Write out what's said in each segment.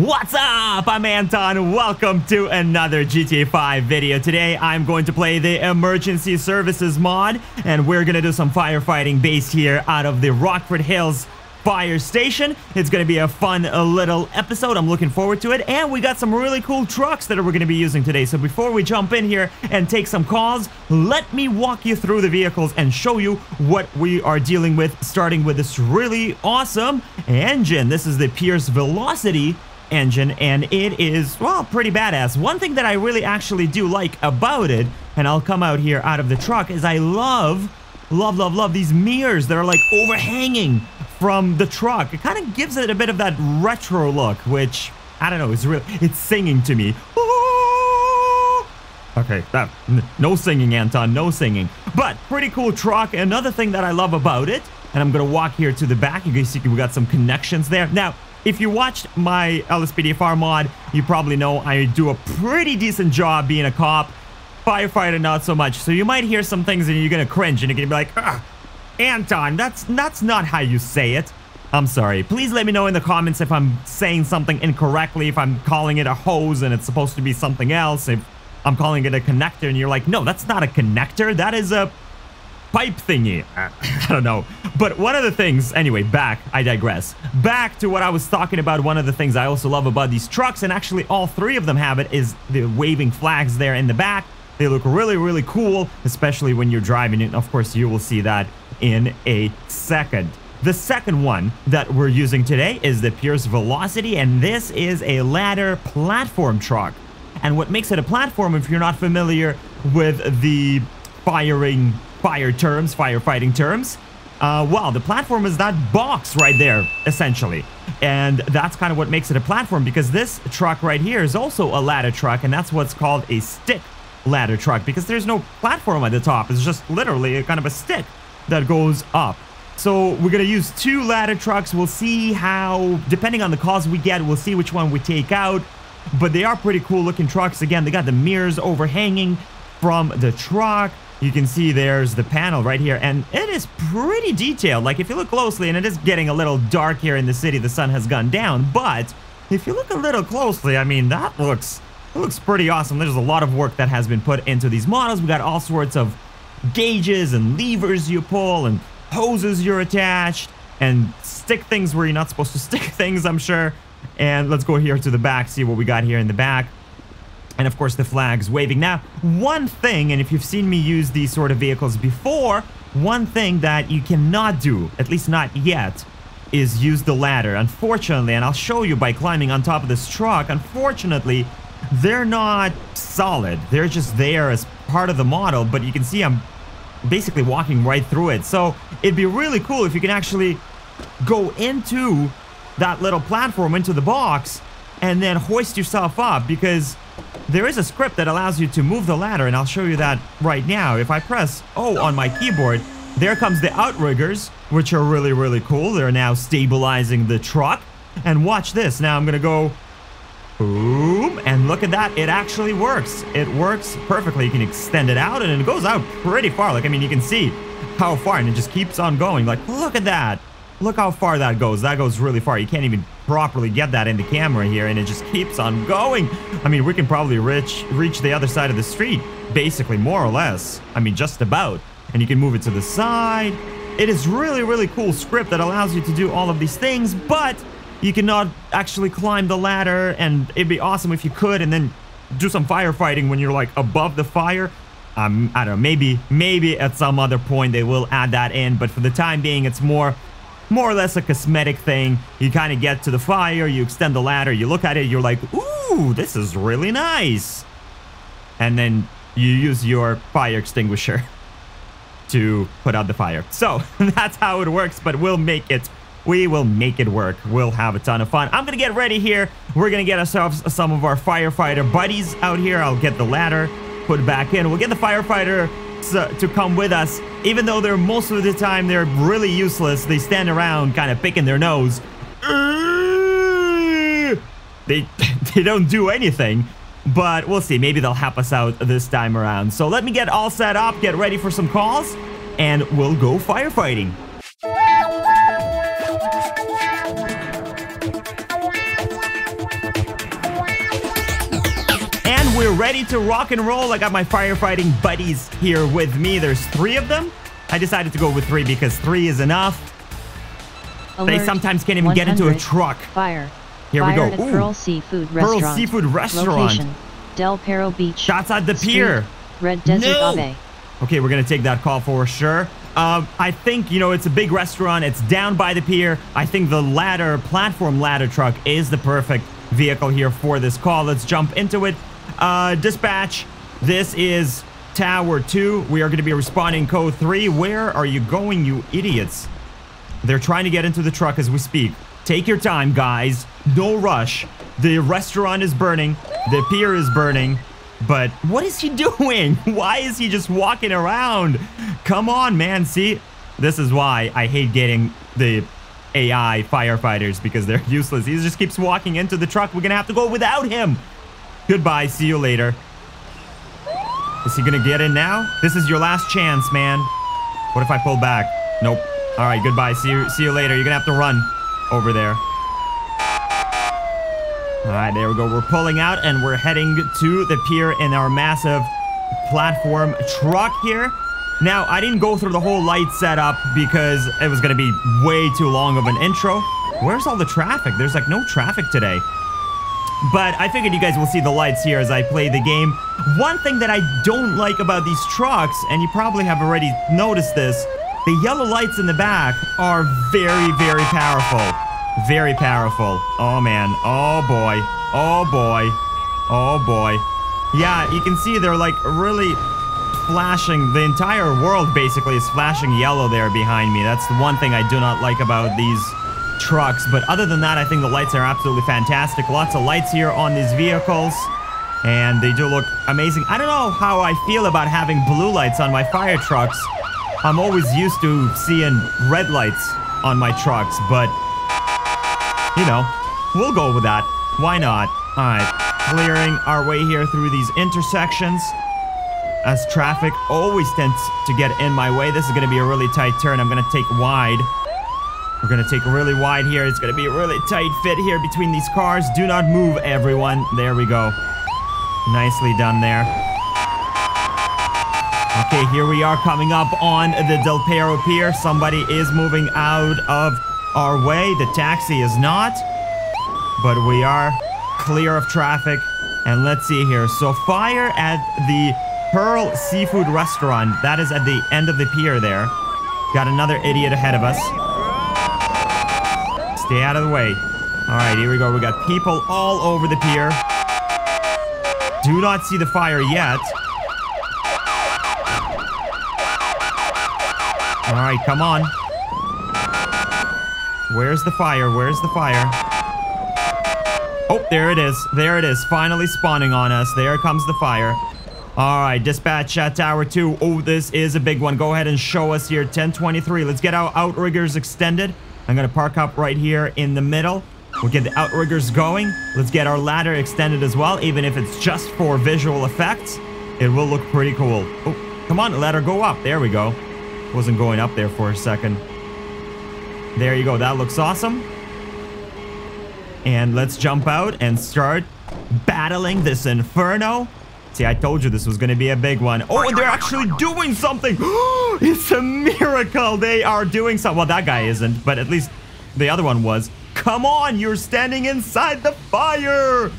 What's up? I'm Anton. Welcome to another GTA 5 video. Today, I'm going to play the emergency services mod, and we're going to do some firefighting based here out of the Rockford Hills Fire Station. It's going to be a fun little episode. I'm looking forward to it. And we got some really cool trucks that we're going to be using today. So before we jump in here and take some calls, let me walk you through the vehicles and show you what we are dealing with, starting with this really awesome engine. This is the Pierce Velocity engine, and it is, well, pretty badass. One thing that I really actually do like about it, and I'll come out here out of the truck, is I love these mirrors that are like overhanging from the truck. It kind of gives it a bit of that retro look, which, I don't know, it's singing to me. Okay, no singing, Anton, no singing. But pretty cool truck. Another thing that I love about it, and I'm gonna walk here to the back. You guys see we got some connections there. Now, if you watched my LSPDFR mod, you probably know I do a pretty decent job being a cop. Firefighter, not so much. So you might hear some things and you're going to cringe and you're going to be like, ugh, Anton, that's not how you say it. I'm sorry. Please let me know in the comments if I'm saying something incorrectly, if I'm calling it a hose and it's supposed to be something else, if I'm calling it a connector and you're like, no, that's not a connector. That is a pipe thingy. I don't know. But one of the things, anyway, I digress. Back to what I was talking about, one of the things I also love about these trucks, and actually all three of them have it, is the waving flags there in the back. They look really, really cool, especially when you're driving it. Of course, you will see that in a second. The second one that we're using today is the Pierce Velocity, and this is a ladder platform truck. And what makes it a platform, if you're not familiar with the firefighting terms, well, the platform is that box right there, essentially. And that's kind of what makes it a platform, because this truck right here is also a ladder truck, and that's what's called a stick ladder truck, because there's no platform at the top. It's just literally a kind of a stick that goes up. So we're going to use two ladder trucks. We'll see how, depending on the calls we get, we'll see which one we take out. But they are pretty cool looking trucks. Again, they got the mirrors overhanging from the truck. You can see there's the panel right here, and it is pretty detailed. Like, if you look closely, and it is getting a little dark here in the city, the sun has gone down, but if you look a little closely, I mean, it looks pretty awesome. There's a lot of work that has been put into these models. We got all sorts of gauges and levers you pull and hoses you're attached and stick things where you're not supposed to stick things, I'm sure. And let's go here to the back, see what we got here in the back. And of course, the flags waving. Now, one thing, and if you've seen me use these sort of vehicles before, one thing that you cannot do, at least not yet, is use the ladder. Unfortunately, and I'll show you by climbing on top of this truck, unfortunately, they're not solid. They're just there as part of the model, but you can see I'm basically walking right through it. So it'd be really cool if you can actually go into that little platform, into the box, and then hoist yourself up, because there is a script that allows you to move the ladder, and I'll show you that right now. If I press O on my keyboard, there comes the outriggers, which are really, really cool. They're now stabilizing the truck. And watch this. Now I'm going to go boom, and look at that. It actually works. It works perfectly. You can extend it out, and it goes out pretty far. Like, I mean, you can see how far, and it just keeps on going. Like, look at that. Look how far that goes. That goes really far. You can't even properly get that in the camera here, and it just keeps on going. I mean, we can probably reach the other side of the street, basically, more or less. I mean, just about. And you can move it to the side. It is really, really cool script that allows you to do all of these things, but you cannot actually climb the ladder, and it'd be awesome if you could, and then do some firefighting when you're, like, above the fire. I don't know, maybe at some other point they will add that in, but for the time being, it's more or less a cosmetic thing. You kind of get to the fire, you extend the ladder, you look at it, you're like, ooh, this is really nice. And then you use your fire extinguisher to put out the fire. So that's how it works, but we will make it work. We'll have a ton of fun. I'm gonna get ready here. We're gonna get ourselves some of our firefighter buddies out here. I'll get the ladder put back in. We'll get the firefighter to come with us, even though they're most of the time they're really useless. They stand around kind of picking their nose. They don't do anything, but we'll see. Maybe they'll help us out this time around. So let me get all set up, get ready for some calls, and we'll go firefighting. We're ready to rock and roll. I got my firefighting buddies here with me. There's three of them. I decided to go with three because three is enough. Alert. They sometimes can't even get into a truck. Fire. Here we go. At Pearl Seafood Restaurant. Pearl Seafood Restaurant. Location, Del Perro Beach. Shots at the pier. Red Desert Ave. Okay, we're going to take that call for sure. I think, you know, it's a big restaurant. It's down by the pier. I think the ladder, platform ladder truck is the perfect vehicle here for this call. Let's jump into it. Dispatch, this is Tower 2. We are going to be responding code 3. Where are you going, you idiots? They're trying to get into the truck as we speak. Take your time, guys. No rush. The restaurant is burning. The pier is burning. But what is he doing? Why is he just walking around? Come on, man. See, this is why I hate getting the AI firefighters, because they're useless. He just keeps walking into the truck. We're going to have to go without him. Goodbye. See you later. Is he going to get in now? This is your last chance, man. What if I pull back? Nope. All right. Goodbye. See you later. You're going to have to run over there. All right, there we go. We're pulling out and we're heading to the pier in our massive platform truck here. Now, I didn't go through the whole light setup because it was going to be way too long of an intro. Where's all the traffic? There's like no traffic today. But I figured you guys will see the lights here as I play the game. One thing that I don't like about these trucks, and you probably have already noticed this, the yellow lights in the back are very, very powerful. Very powerful. Oh, man. Oh, boy. Oh, boy. Oh, boy. Yeah, you can see they're like really flashing. The entire world basically is flashing yellow there behind me. That's the one thing I do not like about these trucks. But other than that, I think the lights are absolutely fantastic. Lots of lights here on these vehicles. And they do look amazing. I don't know how I feel about having blue lights on my fire trucks. I'm always used to seeing red lights on my trucks, but you know, we'll go with that. Why not? All right, clearing our way here through these intersections as traffic always tends to get in my way. This is going to be a really tight turn. I'm going to take wide. We're going to take really wide here. It's going to be a really tight fit here between these cars. Do not move, everyone. There we go. Nicely done there. Okay, here we are coming up on the Del Perro Pier. Somebody is moving out of our way. The taxi is not, but we are clear of traffic. And let's see here. So fire at the Pearl Seafood Restaurant. That is at the end of the pier there. Got another idiot ahead of us. Stay out of the way. All right, here we go. We got people all over the pier. Do not see the fire yet. All right, come on. Where's the fire? Where's the fire? Oh, there it is. There it is. Finally spawning on us. There comes the fire. All right, dispatch at Tower 2. Oh, this is a big one. Go ahead and show us here. 1023. Let's get our outriggers extended. I'm going to park up right here in the middle. We'll get the outriggers going. Let's get our ladder extended as well. Even if it's just for visual effects, it will look pretty cool. Oh, come on. Ladder go up. There we go. Wasn't going up there for a second. There you go. That looks awesome. And let's jump out and start battling this inferno. See, I told you this was going to be a big one. Oh, and they're actually doing something. It's a miracle. They are doing something. Well, that guy isn't, but at least the other one was. Come on. You're standing inside the fire.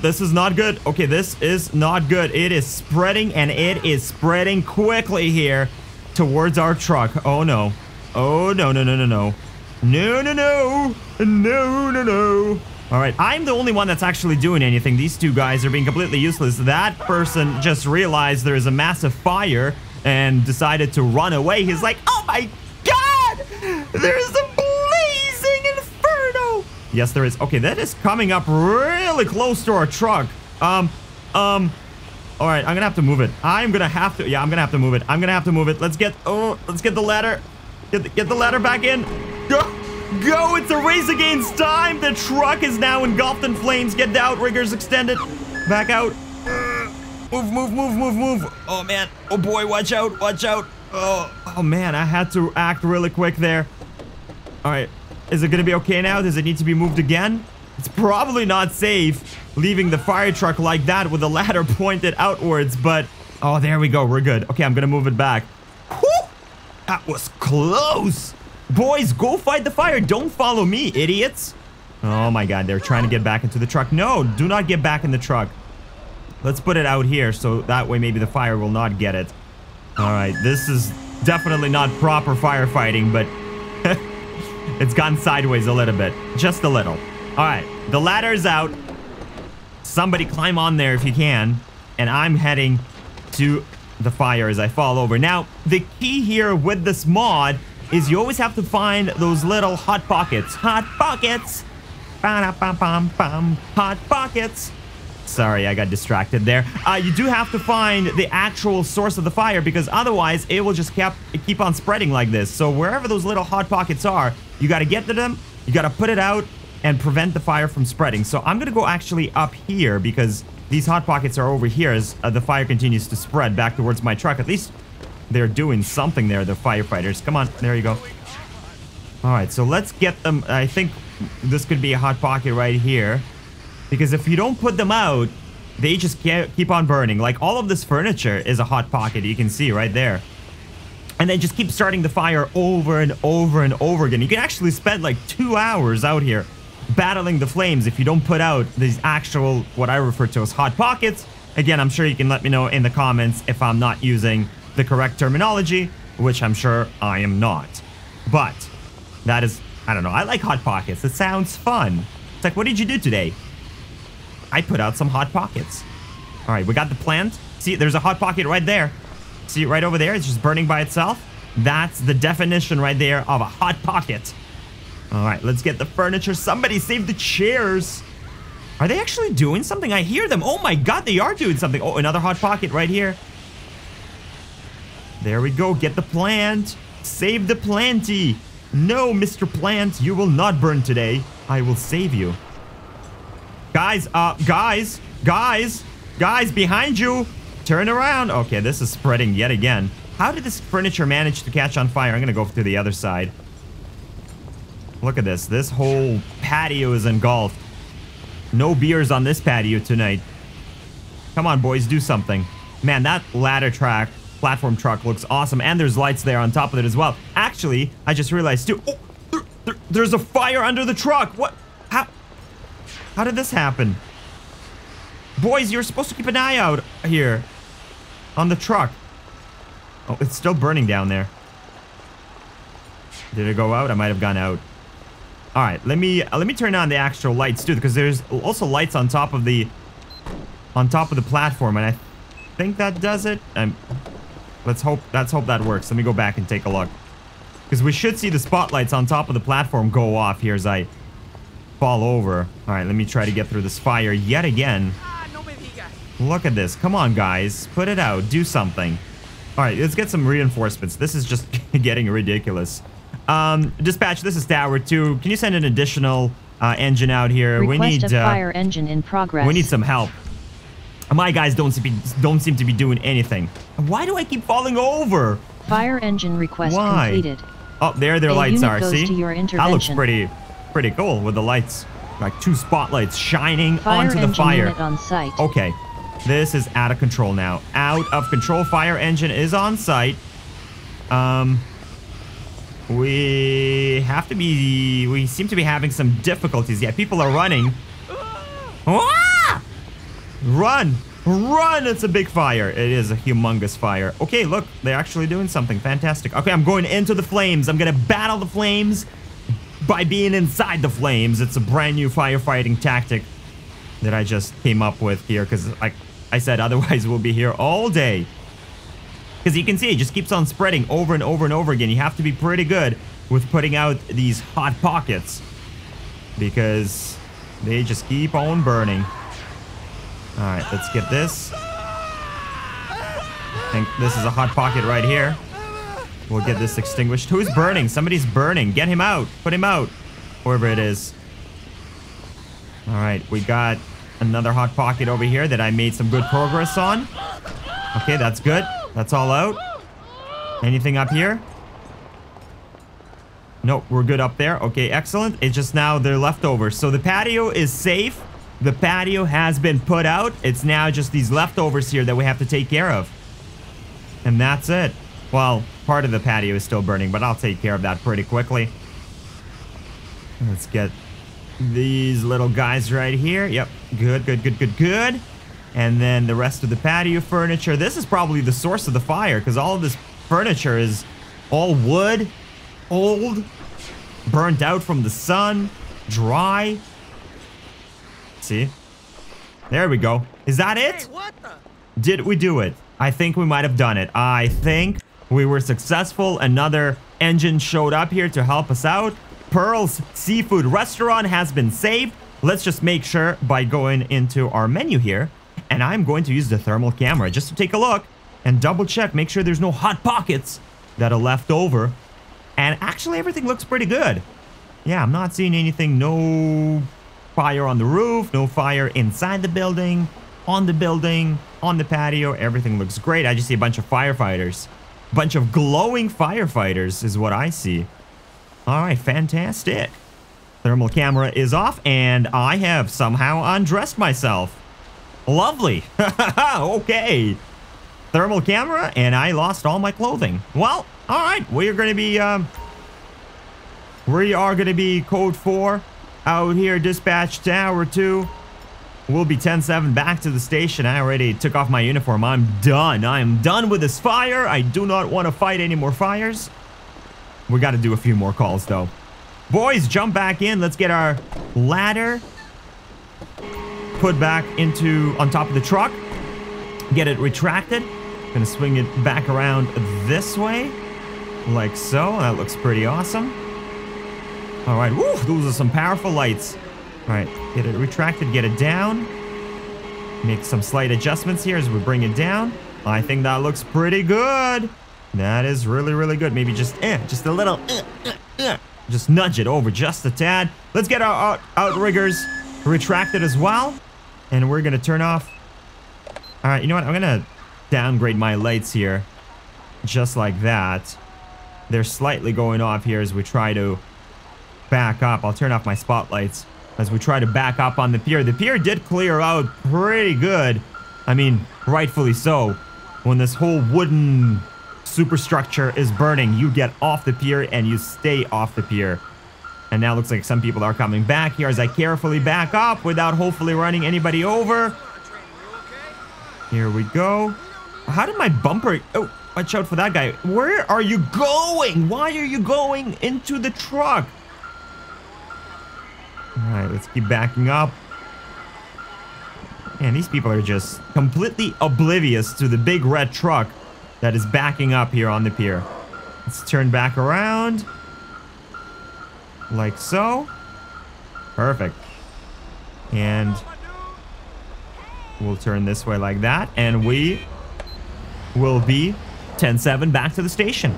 This is not good. Okay, this is not good. It is spreading, and it is spreading quickly here towards our truck. Oh no. Oh no, no, no, no, no. No, no, no. No, no, no. All right, I'm the only one that's actually doing anything. These two guys are being completely useless. That person just realized there is a massive fire and decided to run away. He's like, oh my God, there's a blazing inferno. Yes, there is. Okay, that is coming up really close to our truck. All right, I'm gonna have to move it. I'm gonna have to move it. I'm gonna have to move it. Let's get the ladder. Get the ladder back in. Go, it's a race against time. The truck is now engulfed in flames. Get the outriggers extended. Back out. Move, move, move, move, move. Oh man, oh boy, watch out, watch out. Oh man, I had to act really quick there. All right, is it gonna be okay now? Does it need to be moved again? It's probably not safe leaving the fire truck like that with the ladder pointed outwards, but... Oh, there we go. We're good. Okay, I'm gonna move it back. Whew! That was close! Boys, go fight the fire. Don't follow me, idiots. Oh my god, they're trying to get back into the truck. No, do not get back in the truck. Let's put it out here so that way maybe the fire will not get it. Alright, this is definitely not proper firefighting, but it's gone sideways a little bit. Just a little. Alright, the ladder is out. Somebody climb on there if you can. And I'm heading to the fire as I fall over. Now, the key here with this mod is you always have to find those little hot pockets. Hot pockets! Ba-da-ba-bum-bum. Hot pockets! Sorry, I got distracted there. You do have to find the actual source of the fire because otherwise it will just keep on spreading like this. So wherever those little hot pockets are, you got to get to them, you got to put it out, and prevent the fire from spreading. So I'm going to go actually up here because these hot pockets are over here as the fire continues to spread back towards my truck. At least they're doing something there, the firefighters. Come on, there you go. All right, so let's get them. I think this could be a hot pocket right here. Because if you don't put them out, they just can't keep on burning. Like, all of this furniture is a hot pocket. You can see right there. And they just keep starting the fire over and over and over again. You can actually spend like 2 hours out here battling the flames if you don't put out these actual, what I refer to as hot pockets. Again, I'm sure you can let me know in the comments if I'm not using the correct terminology, which I'm sure I am not. But that is, I don't know. I like hot pockets. It sounds fun. It's like, what did you do today? I put out some hot pockets. All right, we got the plant. See, there's a hot pocket right there. See, right over there, it's just burning by itself. That's the definition right there of a hot pocket. All right, let's get the furniture. Somebody save the chairs. Are they actually doing something? I hear them. Oh my god, they are doing something. Oh, another hot pocket right here. There we go. Get the plant. Save the planty. No, Mr. Plant, you will not burn today. I will save you. Guys, guys, behind you. Turn around. Okay, this is spreading yet again. How did this furniture manage to catch on fire? I'm gonna go through the other side. Look at this. This whole patio is engulfed. No beers on this patio tonight. Come on, boys, do something. Man, that ladder track, platform truck looks awesome. And there's lights there on top of it as well. Actually, I just realized too. Oh, there's a fire under the truck. What? How did this happen? Boys, you're supposed to keep an eye out here on the truck. Oh, it's still burning down there. Did it go out? I might have gone out. All right, let me turn on the actual lights too, because there's also lights on top of the platform, and I think that does it. Let's hope that works. Let me go back and take a look, because we should see the spotlights on top of the platform go off here as I fall over. All right, let me try to get through this fire yet again. Look at this. Come on, guys. Put it out. Do something. All right, let's get some reinforcements. This is just getting ridiculous. Dispatch, this is Tower 2. Can you send an additional engine out here? Request we need a fire engine in progress. We need some help. My guys don't seem to be doing anything. Why do I keep falling over? Fire engine request completed. Oh, there their lights are. See? That looks pretty cool with the lights, like two spotlights shining onto the fire. On site. Okay, this is out of control now. Out of control. Fire engine is on site. We have to be. We seem to be having some difficulties. Yeah, people are running. Ah! Run, run! It's a big fire. It is a humongous fire. Okay, look, they're actually doing something fantastic. Okay, I'm going into the flames. I'm gonna battle the flames. By being inside the flames. It's a brand new firefighting tactic that I just came up with here, because I said otherwise we'll be here all day. Because you can see it just keeps on spreading over and over and over again. You have to be pretty good with putting out these hot pockets because they just keep on burning. All right, let's get this. I think this is a hot pocket right here. We'll get this extinguished. Who's burning? Somebody's burning. Get him out. Put him out. Whoever it is. All right. We got another hot pocket over here that I made some good progress on. Okay. That's good. That's all out. Anything up here? No, we're good up there. Okay, excellent. It's just now they're leftovers. So the patio is safe. The patio has been put out. It's now just these leftovers here that we have to take care of. And that's it. Well, part of the patio is still burning, but I'll take care of that pretty quickly. Let's get these little guys right here. Yep. Good, good, good, good, good. And then the rest of the patio furniture. This is probably the source of the fire because all of this furniture is all wood, old, burnt out from the sun, dry. See? There we go. Is that it? Did we do it? I think we might have done it. I think we were successful. Another engine showed up here to help us out. Pearl's Seafood Restaurant has been saved. Let's just make sure by going into our menu here. And I'm going to use the thermal camera just to take a look and double check. Make sure there's no hot pockets that are left over. And actually, everything looks pretty good. Yeah, I'm not seeing anything. No fire on the roof. No fire inside the building. On the building. On the patio. Everything looks great. I just see a bunch of firefighters. A bunch of glowing firefighters is what I see. All right, fantastic. Thermal camera is off, and I have somehow undressed myself. Lovely. Okay. Thermal camera, and I lost all my clothing. Well, all right. We are going to be, code 4 out here, dispatch tower 2. We'll be 10-7 back to the station. I already took off my uniform. I'm done. I am done with this fire. I do not want to fight any more fires. We got to do a few more calls, though. Boys, jump back in. Let's get our ladder put back into on top of the truck. Get it retracted. Gonna swing it back around this way, like so. That looks pretty awesome. All right, woo, those are some powerful lights. All right, get it retracted, get it down. Make some slight adjustments here as we bring it down. I think that looks pretty good. That is really, really good. Maybe just a little, just nudge it over just a tad. Let's get our outriggers retracted as well. And we're going to turn off. All right, you know what? I'm going to downgrade my lights here. Just like that. They're slightly going off here as we try to back up. I'll turn off my spotlights as we try to back up on the pier. The pier did clear out pretty good. I mean, rightfully so. When this whole wooden superstructure is burning, you get off the pier and you stay off the pier. And now looks like some people are coming back here as I carefully back up without hopefully running anybody over. Here we go. How did my bumper... Oh, watch out for that guy. Where are you going? Why are you going into the truck? All right, let's keep backing up. Man, these people are just completely oblivious to the big red truck that is backing up here on the pier. Let's turn back around. Like so. Perfect. And we'll turn this way like that. And we will be 10-7 back to the station.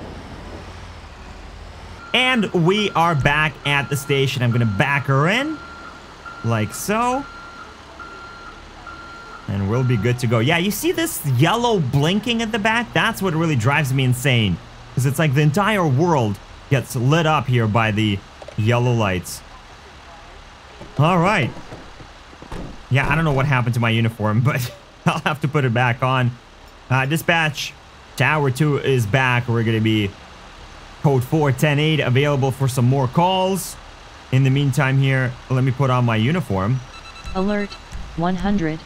And we are back at the station. I'm going to back her in. Like so. And we'll be good to go. Yeah, you see this yellow blinking at the back? That's what really drives me insane. Because it's like the entire world gets lit up here by the yellow lights. All right. Yeah, I don't know what happened to my uniform, but I'll have to put it back on. Dispatch, Tower 2 is back. We're going to be code 410-8 available for some more calls. In the meantime here, let me put on my uniform. Alert 100.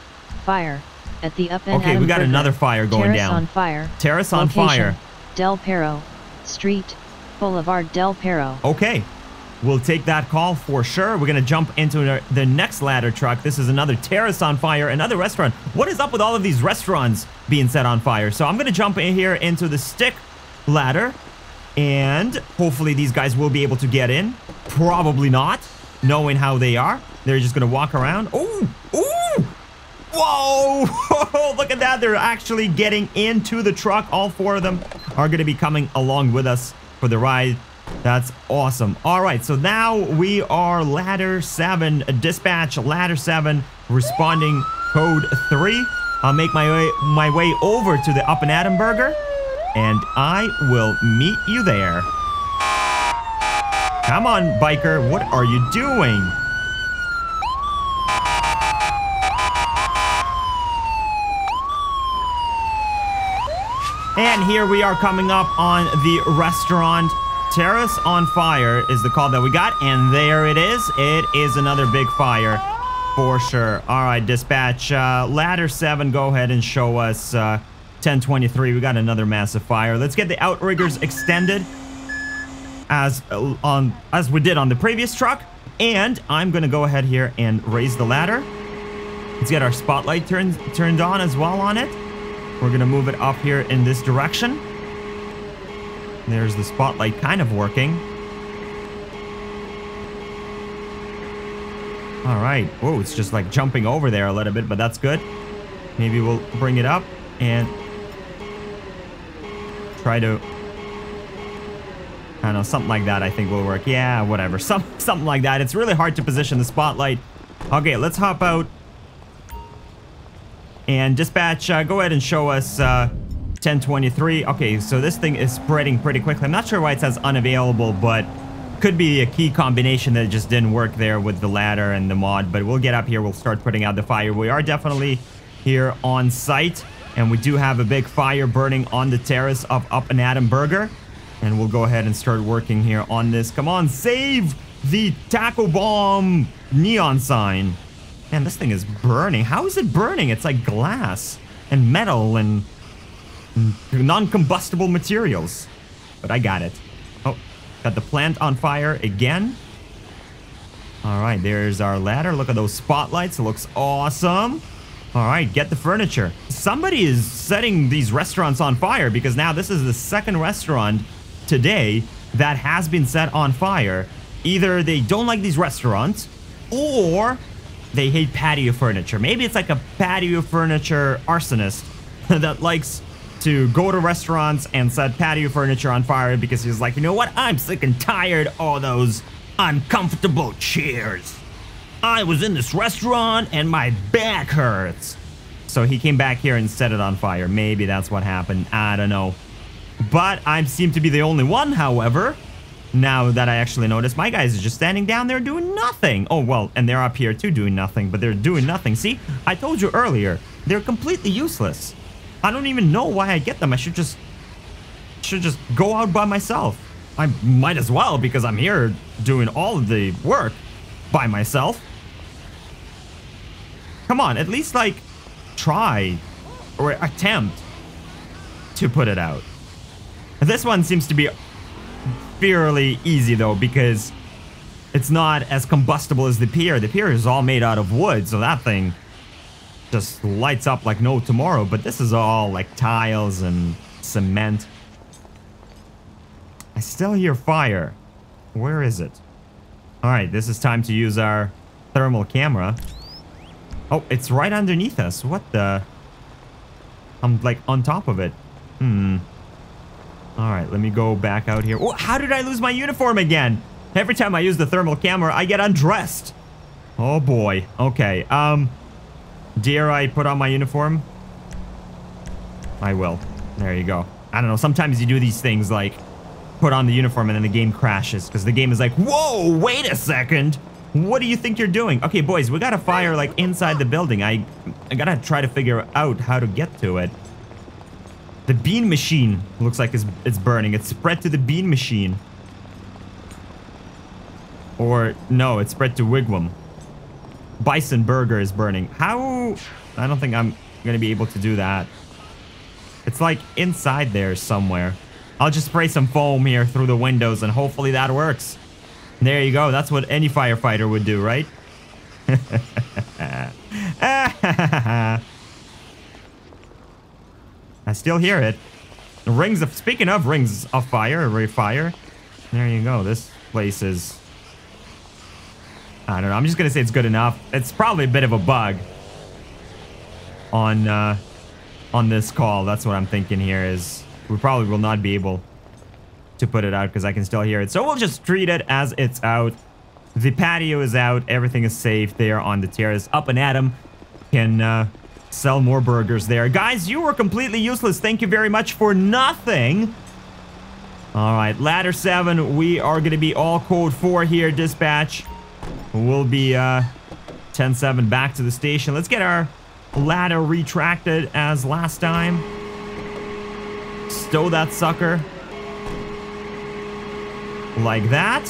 Fire at the Up and Atom Burger. Okay, we got another fire going down. Terrace on fire. Terrace on fire. Del Perro Street, Boulevard Del Perro. Okay, we'll take that call for sure. We're gonna jump into the next ladder truck. This is another terrace on fire, another restaurant. What is up with all of these restaurants being set on fire? So I'm gonna jump in here into the stick ladder, and hopefully these guys will be able to get in. Probably not, knowing how they are. They're just gonna walk around. Ooh, ooh. Whoa! Look at that. They're actually getting into the truck. All four of them are going to be coming along with us for the ride. That's awesome. All right. So now we are ladder 7 dispatch. Ladder 7 responding code 3. I'll make my way over to the Up and Atom Burger, and I will meet you there. Come on, biker. What are you doing? And here we are coming up on the restaurant. Terrace on fire is the call that we got. And there it is. It is another big fire for sure. All right, dispatch. Ladder 7, go ahead and show us 1023. We got another massive fire. Let's get the outriggers extended as we did on the previous truck. And I'm going to go ahead here and raise the ladder. Let's get our spotlight turned on as well on it. We're going to move it up here in this direction. There's the spotlight kind of working. All right. Whoa, it's just like jumping over there a little bit, but that's good. Maybe we'll bring it up and try to... I don't know, something like that I think will work. Yeah, whatever. Something like that. It's really hard to position the spotlight. Okay, let's hop out. And dispatch, go ahead and show us 1023. Okay, so this thing is spreading pretty quickly. I'm not sure why it says unavailable, but could be a key combination that just didn't work there with the ladder and the mod. But we'll get up here. We'll start putting out the fire. We are definitely here on site. And we do have a big fire burning on the terrace of Up and Atom Burger. And we'll go ahead and start working here on this. Come on, save the Taco Bomb neon sign. Man, this thing is burning. How is it burning? It's like glass and metal and non-combustible materials. But I got it. Oh, got the plant on fire again. All right, there's our ladder. Look at those spotlights. It looks awesome. All right, get the furniture. Somebody is setting these restaurants on fire because now this is the second restaurant today that has been set on fire. Either they don't like these restaurants or they hate patio furniture. Maybe it's like a patio furniture arsonist that likes to go to restaurants and set patio furniture on fire because he's like, you know what? I'm sick and tired of all those uncomfortable chairs. I was in this restaurant and my back hurts. So he came back here and set it on fire. Maybe that's what happened. I don't know. But I seem to be the only one, however. Now that I actually noticed, my guys are just standing down there doing nothing. Oh, well, and they're up here too doing nothing, but they're doing nothing. See, I told you earlier, they're completely useless. I don't even know why I get them. I should just go out by myself. I might as well because I'm here doing all of the work by myself. Come on, at least like try or attempt to put it out. This one seems to be fairly easy though because it's not as combustible as the pier. The pier is all made out of wood, so that thing just lights up like no tomorrow. But this is all like tiles and cement. I still hear fire. Where is it? All right, this is time to use our thermal camera. Oh, it's right underneath us. What the? I'm like on top of it. All right, let me go back out here. Oh, how did I lose my uniform again? Every time I use the thermal camera, I get undressed. Oh boy. Okay. Dare I put on my uniform? I will. There you go. I don't know. Sometimes you do these things like put on the uniform and then the game crashes because the game is like, whoa, wait a second. What do you think you're doing? Okay, boys, we got a fire like inside the building. I gotta try to figure out how to get to it. The bean machine looks like it's burning. It's spread to the bean machine. Or no, it's spread to Wigwam. Bison Burger is burning. How? I don't think I'm going to be able to do that. It's like inside there somewhere. I'll just spray some foam here through the windows and hopefully that works. There you go. That's what any firefighter would do, right? I still hear it. Rings of... Speaking of rings of fire, refire. There you go. This place is... I don't know. I'm just going to say it's good enough. It's probably a bit of a bug on this call. That's what I'm thinking here is we probably will not be able to put it out because I can still hear it. So we'll just treat it as it's out. The patio is out. Everything is safe there on the terrace. Up and Atom can... sell more burgers there. Guys, you were completely useless. Thank you very much for nothing. All right, ladder 7. We are going to be all code 4 here, dispatch. We'll be 10-7 back to the station. Let's get our ladder retracted as last time. Stow that sucker. Like that.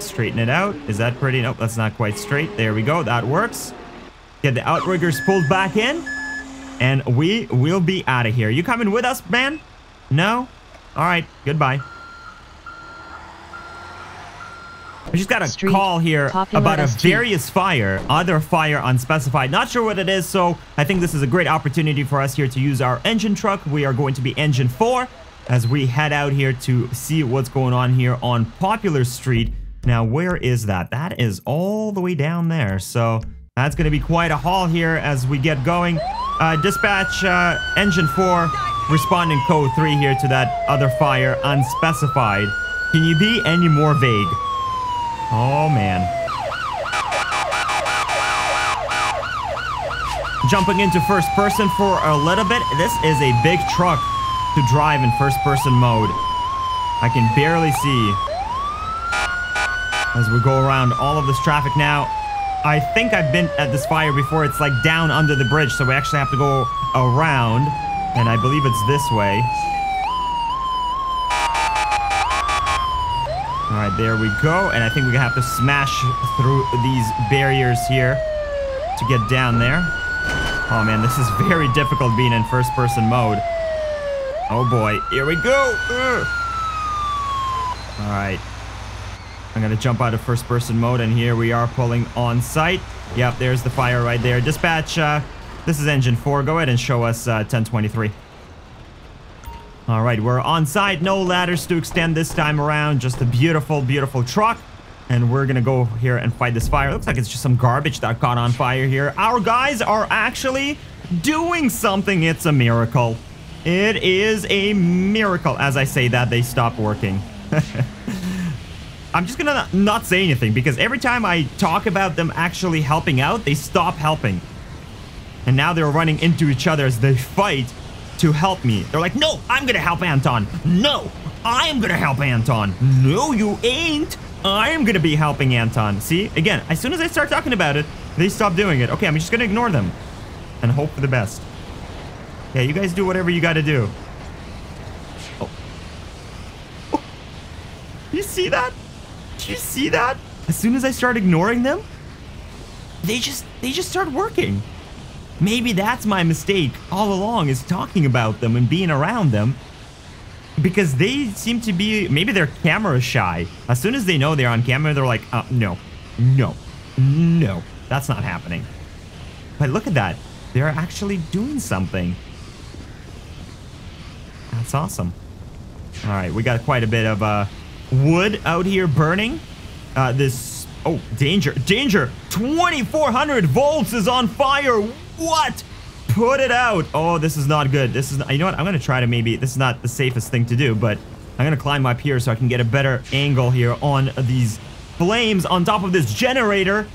Straighten it out. Is that pretty? Nope, that's not quite straight. There we go. That works. Get the outriggers pulled back in. And we will be out of here. You coming with us, man? No? All right. Goodbye. We just got a call here about a various fire. Other fire unspecified. Not sure what it is, so I think this is a great opportunity for us here to use our engine truck. We are going to be engine 4 as we head out here to see what's going on here on Popular Street. Now, where is that? That is all the way down there. So that's going to be quite a haul here as we get going. Dispatch, engine 4, responding code 3 here to that other fire unspecified. Can you be any more vague? Oh, man. Jumping into first person for a little bit. This is a big truck to drive in first person mode. I can barely see as we go around all of this traffic now. I think I've been at this fire before. It's like down under the bridge, so we actually have to go around, and I believe it's this way. All right, there we go, and I think we're gonna have to smash through these barriers here to get down there. Oh man, this is very difficult being in first person mode. Oh boy, here we go. All right. I'm going to jump out of first person mode, and here we are pulling on site. Yep, there's the fire right there. Dispatch, this is engine 4. Go ahead and show us 1023. All right, we're on site. No ladders to extend this time around. Just a beautiful, beautiful truck. And we're going to go here and fight this fire. It looks like it's just some garbage that caught on fire here. Our guys are actually doing something. It's a miracle. It is a miracle. As I say that, they stop working. I'm just gonna not say anything, because every time I talk about them actually helping out, they stop helping. And now they're running into each other as they fight to help me. They're like, no, I'm gonna help Anton. No, I'm gonna help Anton. No, you ain't. I'm gonna be helping Anton. See, again, as soon as I start talking about it, they stop doing it. Okay, I'm just gonna ignore them and hope for the best. Yeah, you guys do whatever you gotta do. Oh. Oh. You see that? Did you see that? As soon as I start ignoring them, they just start working. Maybe that's my mistake all along, is talking about them and being around them, because they seem to be, maybe they're camera shy. As soon as they know they're on camera, they're like, no, no, no, that's not happening. But look at that. They're actually doing something. That's awesome. All right, we got quite a bit of wood out here burning. This, oh, danger. 2400 volts is on fire. What? Put it out. Oh, this is not good. This is not, you know what, I'm gonna try to, maybe this is not the safest thing to do, but I'm gonna climb up here so I can get a better angle here on these flames on top of this generator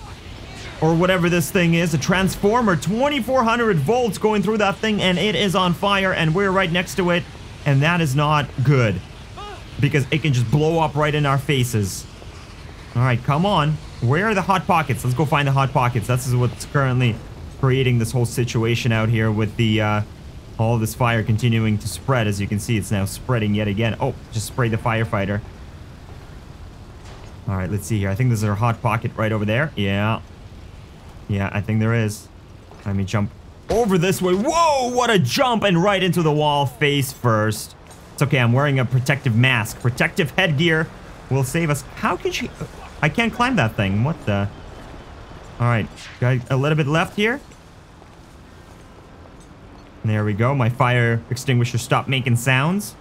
or whatever this thing is, a transformer. 2400 volts going through that thing, and it is on fire, and we're right next to it, and that is not good, because it can just blow up right in our faces. All right, come on. Where are the hot pockets? Let's go find the hot pockets. That's what's currently creating this whole situation out here with the all this fire continuing to spread. As you can see, it's now spreading yet again. Oh, just sprayed the firefighter. All right, let's see here. I think there's our hot pocket right over there. Yeah. Yeah, I think there is. Let me jump over this way. Whoa, what a jump, and right into the wall face first. It's okay, I'm wearing a protective mask. Protective headgear will save us. How can she? I can't climb that thing. What the? All right, got a little bit left here. There we go. My fire extinguisher stopped making sounds.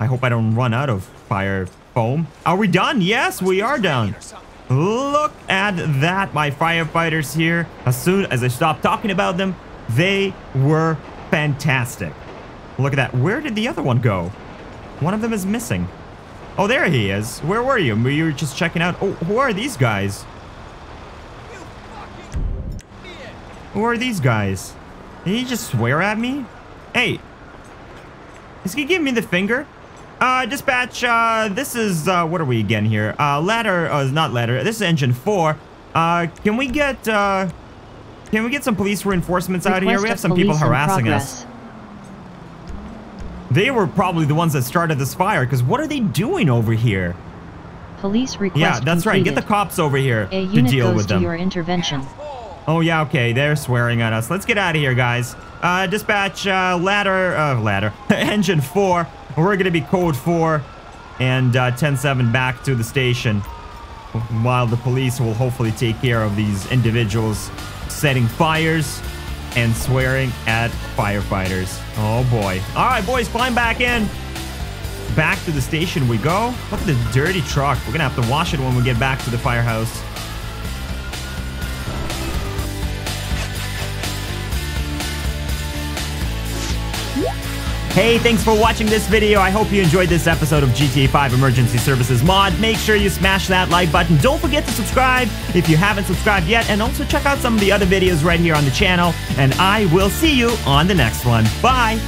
I hope I don't run out of fire foam. Are we done? Yes, we are done. Look at that. My firefighters here, as soon as I stopped talking about them, they were fantastic. Look at that. Where did the other one go? One of them is missing. Oh, there he is. Where were you? You were just checking out. Oh, who are these guys? Who are these guys? Did he just swear at me? Hey. Is he giving me the finger? Dispatch, this is, what are we again here? Ladder, not ladder, this is engine 4. Can we get some police reinforcements out here? We have some people harassing us. They were probably the ones that started this fire, because what are they doing over here? Police request. Yeah, that's completed. Right. Get the cops over here to deal with them. Your intervention. Oh yeah, okay. They're swearing at us. Let's get out of here, guys. Dispatch, ladder, engine 4. We're gonna be code 4 and 107 back to the station, while the police will hopefully take care of these individuals setting fires and swearing at firefighters. Oh boy. All right, boys, climb back in. Back to the station we go. Look at the dirty truck. We're gonna have to wash it when we get back to the firehouse. Hey, thanks for watching this video. I hope you enjoyed this episode of GTA 5 Emergency Services Mod. Make sure you smash that like button. Don't forget to subscribe if you haven't subscribed yet. And also check out some of the other videos right here on the channel. And I will see you on the next one. Bye.